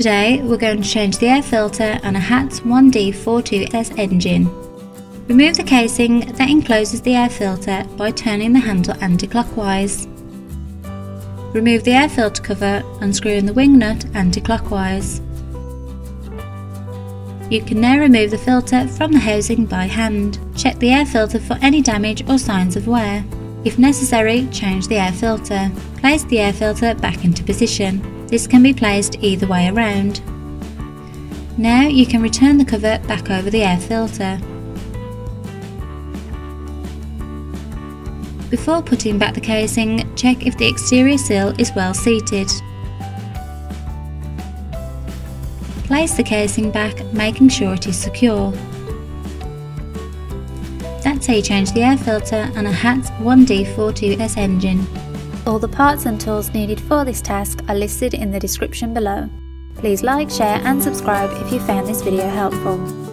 Today we're going to change the air filter on a Hatz 1D42S engine. Remove the casing that encloses the air filter by turning the handle anti-clockwise. Remove the air filter cover, unscrewing the wing nut anti-clockwise. You can now remove the filter from the housing by hand. Check the air filter for any damage or signs of wear. If necessary, change the air filter. Place the air filter back into position. This can be placed either way around. Now you can return the cover back over the air filter. Before putting back the casing, check if the exterior sill is well seated. Place the casing back, making sure it is secure. That's how you change the air filter on a Hatz 1D42S engine. All the parts and tools needed for this task are listed in the description below. Please like, share and subscribe if you found this video helpful.